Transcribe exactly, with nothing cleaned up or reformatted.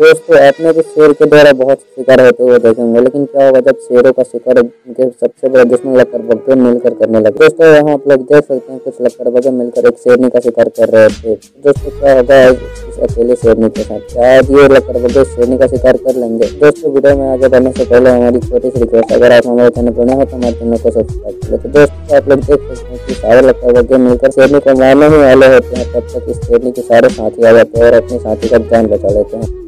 दोस्त तो आपने भी शेर के द्वारा बहुत शिकार होते हुए देखेंगे, लेकिन क्या होगा जब शेरों का शिकार उनके सबसे बड़ा दुश्मन लक्कड़ बग्घे मिलकर करने लगे। दोस्तों यहाँ आप लोग देख सकते हैं कुछ लक्कड़ बग्घे मिलकर एक शेरनी का शिकार कर रहे थे। दोस्तों क्या होगा इस अकेले शेरनी के साथ, क्या ये लक्कड़ बग्घे शेरनी का शिकार कर लेंगे? दोस्तों वीडियो में आगे बढ़ने से पहले हमारी छोटी सी रिक्वेस्ट, अगर आप हमारे चैनल पर नए हो तो हमारे चैनल को सब्सक्राइब कर लेते। दोस्तों आप लोग देख सकते हैं कि सारे लक्कड़ बग्घे मिलकर शेरनी को मारने ही वाले होते हैं, तब तक इस शेरनी के सारे साथी आ जाते हैं और अपने साथी का जान बचा लेते हैं।